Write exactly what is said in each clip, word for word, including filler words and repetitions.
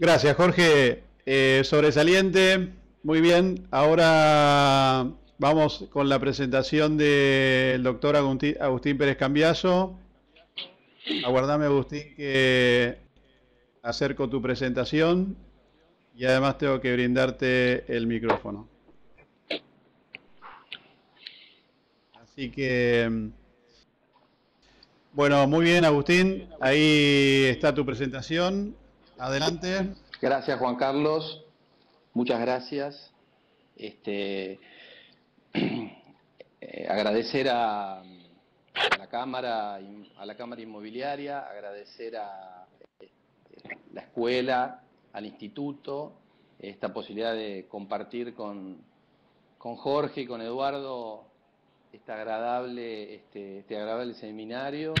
Gracias, Jorge. Eh, sobresaliente. Muy bien. Ahora vamos con la presentación del doctor Agustín, Agustín Pérez Cambiasso. Aguardame, Agustín, que acerco tu presentación y además tengo que brindarte el micrófono. Así que, bueno, muy bien, Agustín. Ahí está tu presentación. Adelante. Gracias, Juan Carlos. Muchas gracias. Este, eh, agradecer a, a la Cámara, a la Cámara Inmobiliaria, agradecer a este, la escuela, al instituto, esta posibilidad de compartir con, con Jorge y con Eduardo este agradable, este, este agradable seminario.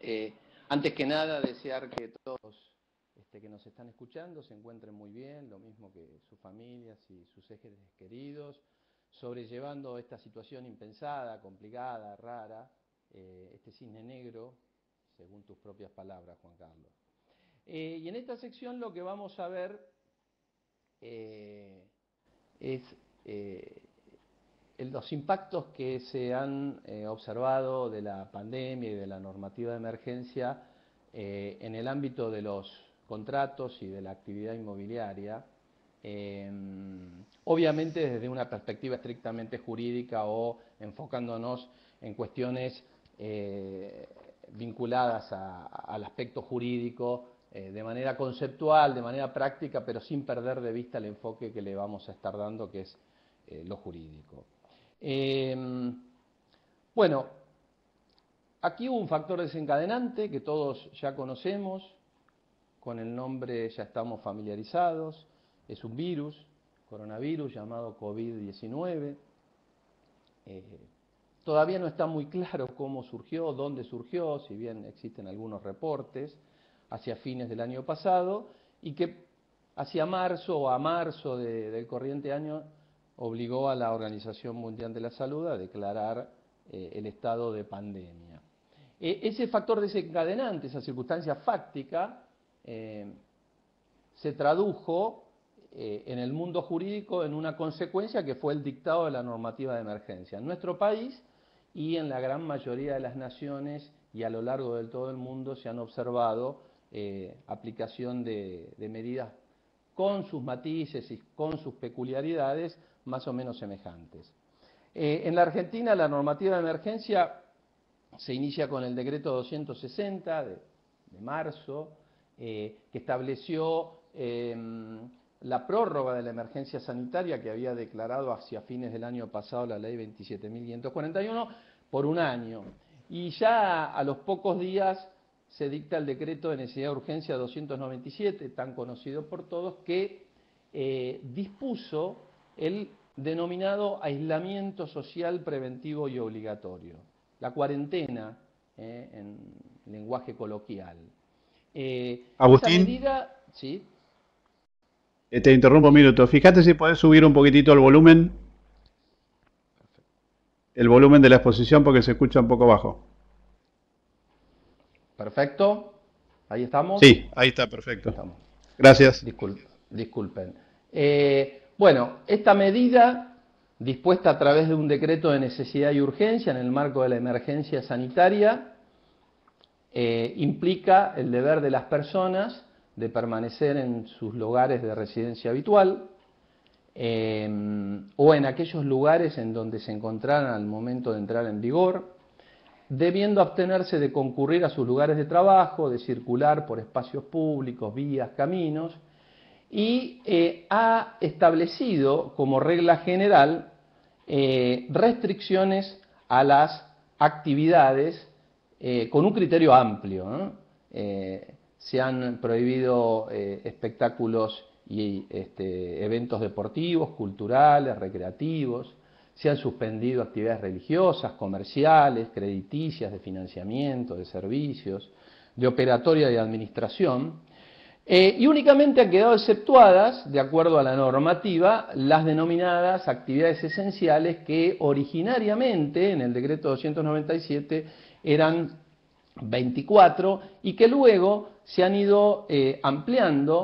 Eh, antes que nada, desear que todos que nos están escuchando se encuentren muy bien, lo mismo que sus familias y sus seres queridos, sobrellevando esta situación impensada, complicada, rara, eh, este cisne negro, según tus propias palabras, Juan Carlos. Eh, y en esta sección lo que vamos a ver eh, es eh, los impactos que se han eh, observado de la pandemia y de la normativa de emergencia eh, en el ámbito de los contratos y de la actividad inmobiliaria, eh, obviamente desde una perspectiva estrictamente jurídica o enfocándonos en cuestiones eh, vinculadas a, al aspecto jurídico eh, de manera conceptual, de manera práctica, pero sin perder de vista el enfoque que le vamos a estar dando, que es eh, lo jurídico. Eh, bueno, aquí hubo un factor desencadenante que todos ya conocemos. Con el nombre ya estamos familiarizados, es un virus, coronavirus llamado COVID diecinueve. Eh, todavía no está muy claro cómo surgió, dónde surgió, si bien existen algunos reportes, hacia fines del año pasado, y que hacia marzo o a marzo de, del corriente año obligó a la Organización Mundial de la Salud a declarar eh, el estado de pandemia. Eh, ese factor desencadenante, esa circunstancia fáctica, Eh, se tradujo eh, en el mundo jurídico en una consecuencia que fue el dictado de la normativa de emergencia en nuestro país y en la gran mayoría de las naciones y a lo largo de todo el mundo se han observado eh, aplicación de, de medidas con sus matices y con sus peculiaridades más o menos semejantes. Eh, en la Argentina la normativa de emergencia se inicia con el decreto doscientos sesenta de, de marzo, Eh, que estableció eh, la prórroga de la emergencia sanitaria que había declarado hacia fines del año pasado la ley veintisiete mil quinientos cuarenta y uno por un año. Y ya a los pocos días se dicta el decreto de necesidad de urgencia doscientos noventa y siete, tan conocido por todos, que eh, dispuso el denominado aislamiento social preventivo y obligatorio, la cuarentena eh, en lenguaje coloquial. Eh, Agustín, esa medida, ¿sí? Te interrumpo un minuto. Fíjate si podés subir un poquitito el volumen, el volumen de la exposición, porque se escucha un poco bajo. Perfecto, ahí estamos. Sí, ahí está, perfecto. Ahí estamos. Gracias. Disculpen. disculpen. Eh, bueno, esta medida dispuesta a través de un decreto de necesidad y urgencia en el marco de la emergencia sanitaria. Eh, implica el deber de las personas de permanecer en sus lugares de residencia habitual eh, o en aquellos lugares en donde se encontraran al momento de entrar en vigor, debiendo abstenerse de concurrir a sus lugares de trabajo, de circular por espacios públicos, vías, caminos, y eh, ha establecido como regla general eh, restricciones a las actividades Eh, con un criterio amplio, ¿no? eh, se han prohibido eh, espectáculos y este, eventos deportivos, culturales, recreativos, se han suspendido actividades religiosas, comerciales, crediticias, de financiamiento, de servicios, de operatoria y administración, eh, y únicamente han quedado exceptuadas, de acuerdo a la normativa, las denominadas actividades esenciales que originariamente en el decreto doscientos noventa y siete eran veinticuatro y que luego se han ido eh, ampliando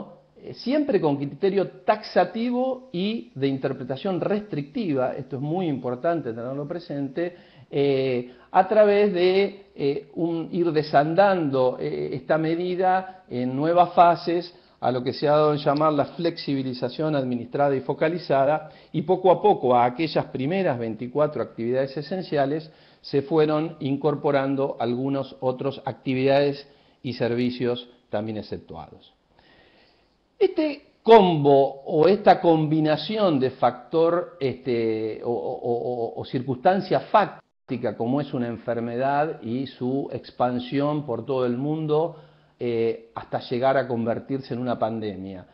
siempre con criterio taxativo y de interpretación restrictiva, esto es muy importante tenerlo presente, eh, a través de eh, un, ir desandando eh, esta medida en nuevas fases a lo que se ha dado en llamar la flexibilización administrada y focalizada, y poco a poco a aquellas primeras veinticuatro actividades esenciales se fueron incorporando algunos otros actividades y servicios también exceptuados. Este combo o esta combinación de factor este, o, o, o, o circunstancia fáctica, como es una enfermedad y su expansión por todo el mundo eh, hasta llegar a convertirse en una pandemia,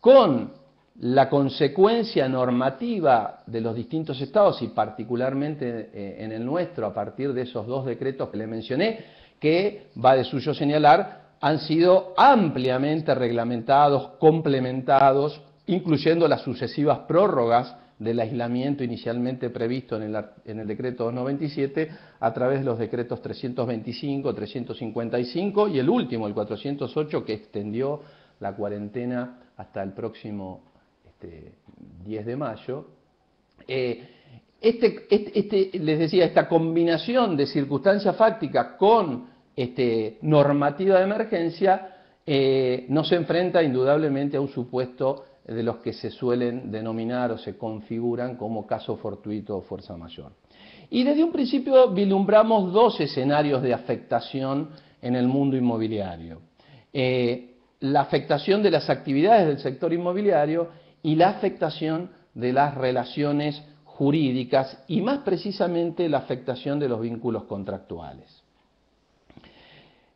con la consecuencia normativa de los distintos estados y particularmente eh, en el nuestro, a partir de esos dos decretos que le mencioné, que va de suyo señalar, han sido ampliamente reglamentados, complementados, incluyendo las sucesivas prórrogas del aislamiento inicialmente previsto en el, en el decreto doscientos noventa y siete a través de los decretos trescientos veinticinco, trescientos cincuenta y cinco y el último, el cuatrocientos ocho, que extendió la cuarentena hasta el próximo este, diez de mayo. Eh, este, este, este, les decía, esta combinación de circunstancias fácticas con Este, normativa de emergencia eh, no se enfrenta indudablemente a un supuesto de los que se suelen denominar o se configuran como caso fortuito o fuerza mayor. Y desde un principio vislumbramos dos escenarios de afectación en el mundo inmobiliario. Eh, la afectación de las actividades del sector inmobiliario y la afectación de las relaciones jurídicas y más precisamente la afectación de los vínculos contractuales.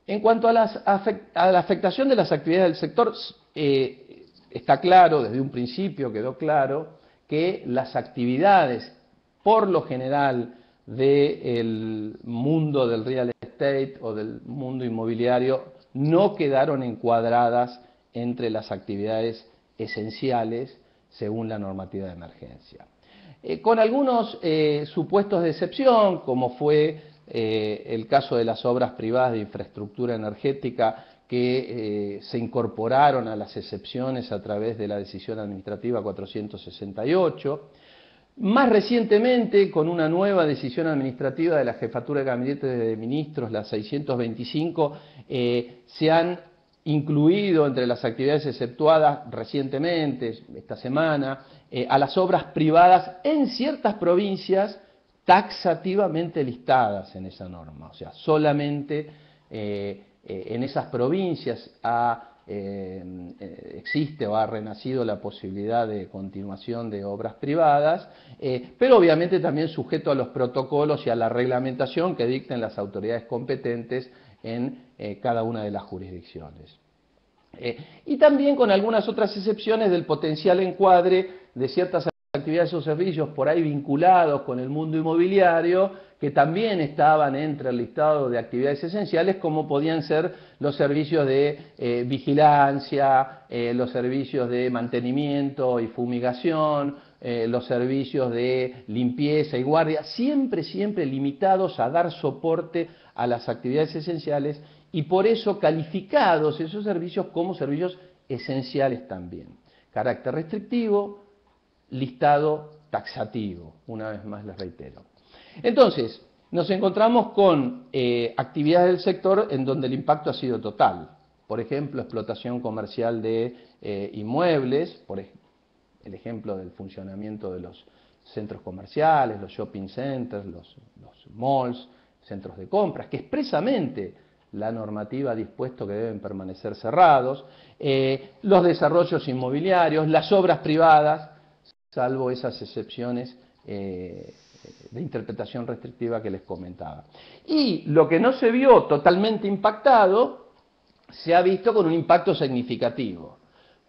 En cuanto a, las, a la afectación de las actividades del sector, eh, está claro, desde un principio quedó claro, que las actividades, por lo general, del mundo del real estate o del mundo inmobiliario, no quedaron encuadradas entre las actividades esenciales según la normativa de emergencia. Eh, con algunos eh, supuestos de excepción, como fue Eh, el caso de las obras privadas de infraestructura energética que eh, se incorporaron a las excepciones a través de la decisión administrativa cuatrocientos sesenta y ocho, más recientemente con una nueva decisión administrativa de la Jefatura de Gabinete de Ministros, la seiscientos veinticinco, eh, se han incluido entre las actividades exceptuadas recientemente, esta semana, eh, a las obras privadas en ciertas provincias taxativamente listadas en esa norma, o sea, solamente eh, eh, en esas provincias ha, eh, existe o ha renacido la posibilidad de continuación de obras privadas, eh, pero obviamente también sujeto a los protocolos y a la reglamentación que dicten las autoridades competentes en eh, cada una de las jurisdicciones. Eh, y también con algunas otras excepciones del potencial encuadre de ciertas actividades o servicios por ahí vinculados con el mundo inmobiliario, que también estaban entre el listado de actividades esenciales, como podían ser los servicios de eh, vigilancia, eh, los servicios de mantenimiento y fumigación, eh, los servicios de limpieza y guardia, siempre, siempre limitados a dar soporte a las actividades esenciales y por eso calificados esos servicios como servicios esenciales también. Carácter restrictivo, listado taxativo, una vez más les reitero. Entonces, nos encontramos con eh, actividades del sector en donde el impacto ha sido total. Por ejemplo, explotación comercial de eh, inmuebles, por el ejemplo del funcionamiento de los centros comerciales, los shopping centers, los, los malls, centros de compras, que expresamente la normativa ha dispuesto que deben permanecer cerrados, eh, los desarrollos inmobiliarios, las obras privadas, salvo esas excepciones eh, de interpretación restrictiva que les comentaba. Y lo que no se vio totalmente impactado, se ha visto con un impacto significativo.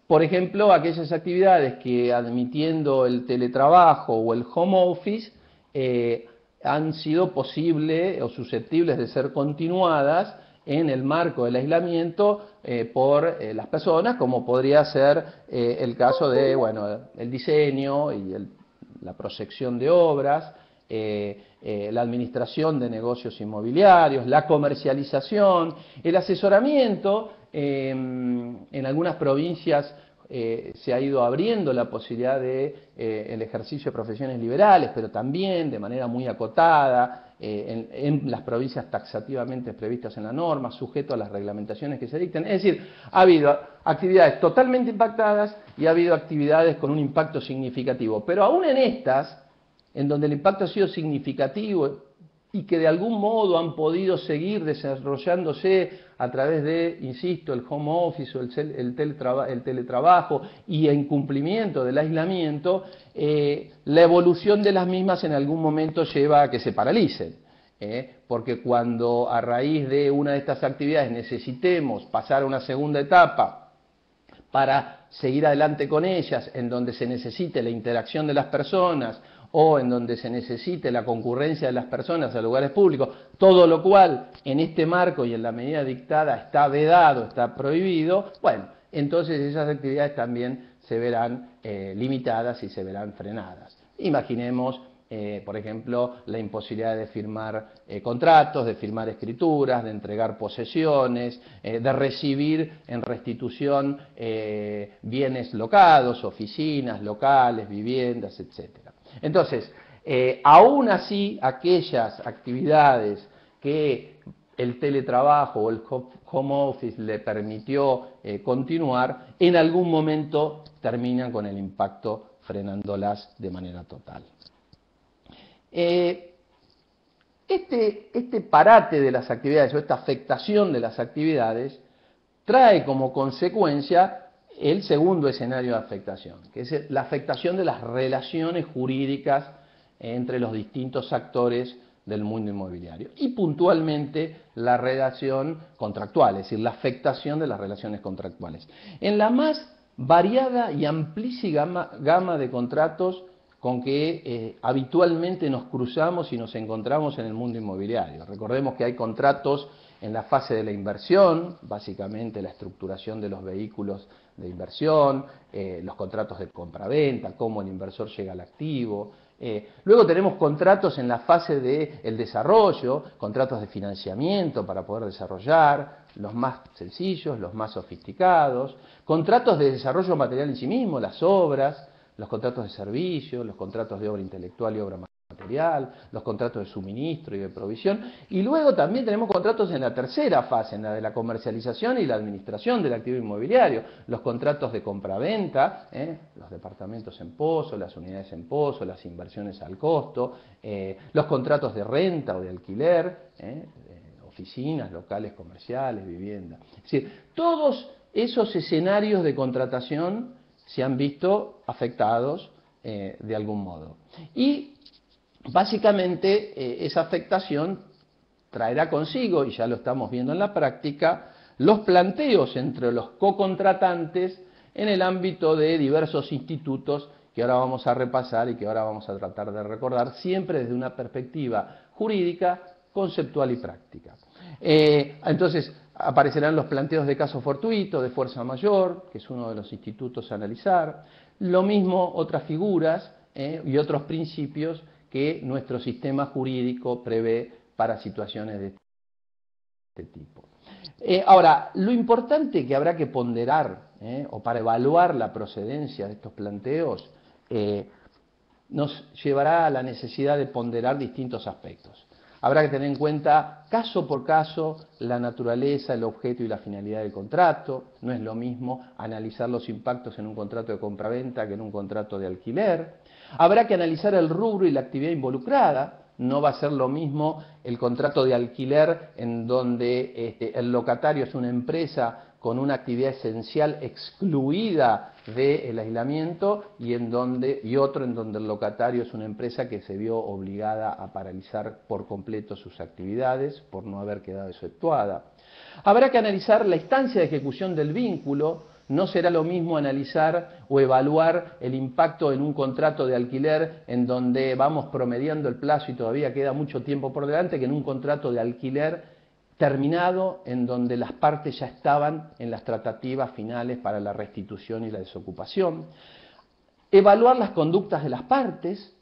Por ejemplo, aquellas actividades que admitiendo el teletrabajo o el home office, eh, han sido posibles o susceptibles de ser continuadas en el marco del aislamiento eh, por eh, las personas, como podría ser eh, el caso de, bueno, el diseño y el, la proyección de obras, eh, eh, la administración de negocios inmobiliarios, la comercialización, el asesoramiento eh, en algunas provincias eh, se ha ido abriendo la posibilidad de eh, el ejercicio de profesiones liberales, pero también de manera muy acotada, eh, en, en las provincias taxativamente previstas en la norma, sujeto a las reglamentaciones que se dicten. Es decir, ha habido actividades totalmente impactadas y ha habido actividades con un impacto significativo. Pero aún en estas, en donde el impacto ha sido significativo y que de algún modo han podido seguir desarrollándose a través de, insisto, el home office o el teletraba, el teletrabajo y en cumplimiento del aislamiento, eh, la evolución de las mismas en algún momento lleva a que se paralicen. Eh, porque cuando a raíz de una de estas actividades necesitemos pasar a una segunda etapa para seguir adelante con ellas, en donde se necesite la interacción de las personas, o en donde se necesite la concurrencia de las personas a lugares públicos, todo lo cual en este marco y en la medida dictada está vedado, está prohibido, bueno, entonces esas actividades también se verán eh, limitadas y se verán frenadas. Imaginemos, eh, por ejemplo, la imposibilidad de firmar eh, contratos, de firmar escrituras, de entregar posesiones, eh, de recibir en restitución eh, bienes locados, oficinas, locales, viviendas, etcétera. Entonces, eh, aún así, aquellas actividades que el teletrabajo o el home office le permitió eh, continuar, en algún momento terminan con el impacto frenándolas de manera total. Eh, este, este parate de las actividades o esta afectación de las actividades trae como consecuencia el segundo escenario de afectación, que es la afectación de las relaciones jurídicas entre los distintos actores del mundo inmobiliario y puntualmente la relación contractual, es decir, la afectación de las relaciones contractuales. En la más variada y amplísima gama de contratos con que eh, habitualmente nos cruzamos y nos encontramos en el mundo inmobiliario. Recordemos que hay contratos en la fase de la inversión, básicamente la estructuración de los vehículos de inversión, eh, los contratos de compraventa, cómo el inversor llega al activo. Eh, luego tenemos contratos en la fase del desarrollo, contratos de financiamiento para poder desarrollar, los más sencillos, los más sofisticados, contratos de desarrollo material en sí mismo, las obras, los contratos de servicio, los contratos de obra intelectual y obra material. material, los contratos de suministro y de provisión, y luego también tenemos contratos en la tercera fase, en la de la comercialización y la administración del activo inmobiliario, los contratos de compraventa, ¿eh? Los departamentos en pozo, las unidades en pozo, las inversiones al costo, eh, los contratos de renta o de alquiler, ¿eh? Oficinas, locales comerciales, vivienda. Es decir, todos esos escenarios de contratación se han visto afectados eh, de algún modo. Y básicamente, eh, esa afectación traerá consigo, y ya lo estamos viendo en la práctica, los planteos entre los cocontratantes en el ámbito de diversos institutos que ahora vamos a repasar y que ahora vamos a tratar de recordar, siempre desde una perspectiva jurídica, conceptual y práctica. Eh, entonces, aparecerán los planteos de caso fortuito, de fuerza mayor, que es uno de los institutos a analizar, lo mismo otras figuras eh, y otros principios que nuestro sistema jurídico prevé para situaciones de este tipo. Eh, ahora, lo importante que habrá que ponderar, eh, o para evaluar la procedencia de estos planteos, eh, nos llevará a la necesidad de ponderar distintos aspectos. Habrá que tener en cuenta, caso por caso, la naturaleza, el objeto y la finalidad del contrato. No es lo mismo analizar los impactos en un contrato de compraventa que en un contrato de alquiler. Habrá que analizar el rubro y la actividad involucrada. No va a ser lo mismo el contrato de alquiler en donde este, el locatario es una empresa con una actividad esencial excluida del aislamiento y, en donde, y otro en donde el locatario es una empresa que se vio obligada a paralizar por completo sus actividades por no haber quedado exceptuada. Habrá que analizar la instancia de ejecución del vínculo. No será lo mismo analizar o evaluar el impacto en un contrato de alquiler en donde vamos promediando el plazo y todavía queda mucho tiempo por delante que en un contrato de alquiler terminado en donde las partes ya estaban en las tratativas finales para la restitución y la desocupación. Evaluar las conductas de las partes,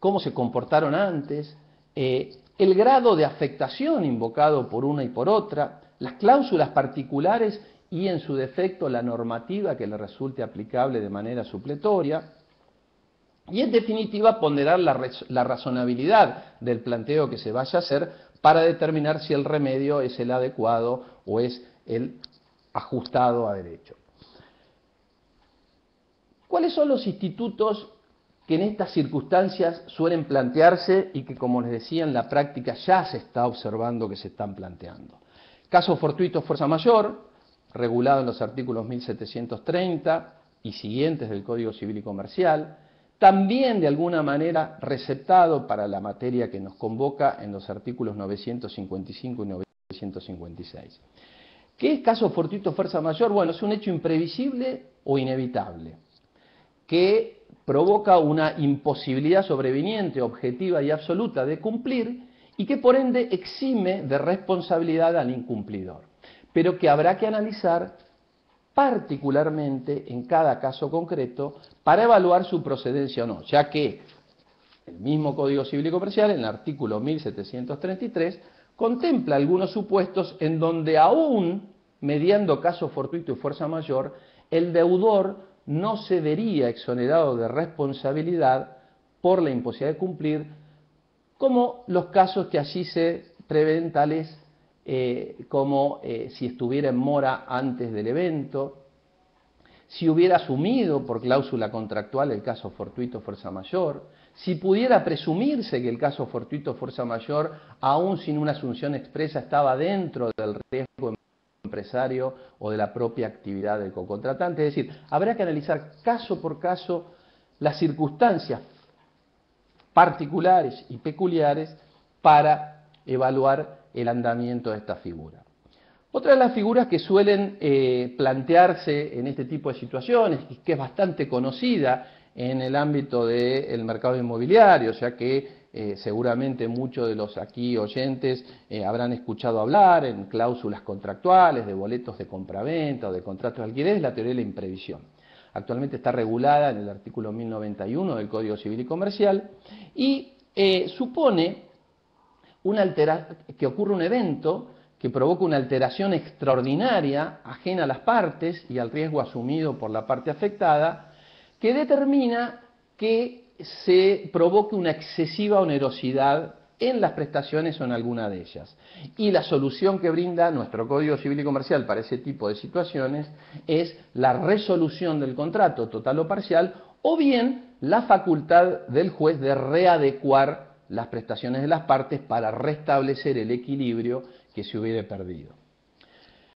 cómo se comportaron antes, eh, el grado de afectación invocado por una y por otra, las cláusulas particulares y en su defecto la normativa que le resulte aplicable de manera supletoria, y en definitiva ponderar la, la razonabilidad del planteo que se vaya a hacer para determinar si el remedio es el adecuado o es el ajustado a derecho. ¿Cuáles son los institutos que en estas circunstancias suelen plantearse y que, como les decía, en la práctica ya se está observando que se están planteando? Caso fortuito, fuerza mayor, regulado en los artículos mil setecientos treinta y siguientes del Código Civil y Comercial, también de alguna manera receptado para la materia que nos convoca en los artículos novecientos cincuenta y cinco y novecientos cincuenta y seis. ¿Qué es caso fortuito, fuerza mayor? Bueno, es un hecho imprevisible o inevitable que provoca una imposibilidad sobreviniente, objetiva y absoluta de cumplir y que por ende exime de responsabilidad al incumplidor, pero que habrá que analizar particularmente en cada caso concreto para evaluar su procedencia o no, ya que el mismo Código Civil y Comercial, en el artículo mil setecientos treinta y tres, contempla algunos supuestos en donde aún, mediando caso fortuito y fuerza mayor, el deudor no se vería exonerado de responsabilidad por la imposibilidad de cumplir, como los casos que allí se prevén tales eh, como eh, si estuviera en mora antes del evento, si hubiera asumido por cláusula contractual el caso fortuito fuerza mayor, si pudiera presumirse que el caso fortuito fuerza mayor, aún sin una asunción expresa, estaba dentro del riesgo empresario o de la propia actividad del cocontratante. Es decir, habrá que analizar caso por caso las circunstancias particulares y peculiares para evaluar el andamiento de esta figura. Otra de las figuras que suelen eh, plantearse en este tipo de situaciones, y que es bastante conocida en el ámbito del mercado inmobiliario, ya que eh, seguramente muchos de los aquí oyentes eh, habrán escuchado hablar en cláusulas contractuales, de boletos de compraventa o de contratos de alquiler, es la teoría de la imprevisión. Actualmente está regulada en el artículo mil noventa y uno del Código Civil y Comercial y eh, supone una altera que ocurre un evento que provoca una alteración extraordinaria ajena a las partes y al riesgo asumido por la parte afectada, que determina que se provoque una excesiva onerosidad en las prestaciones o en alguna de ellas. Y la solución que brinda nuestro Código Civil y Comercial para ese tipo de situaciones es la resolución del contrato total o parcial, o bien la facultad del juez de readecuar las prestaciones de las partes para restablecer el equilibrio que se hubiera perdido.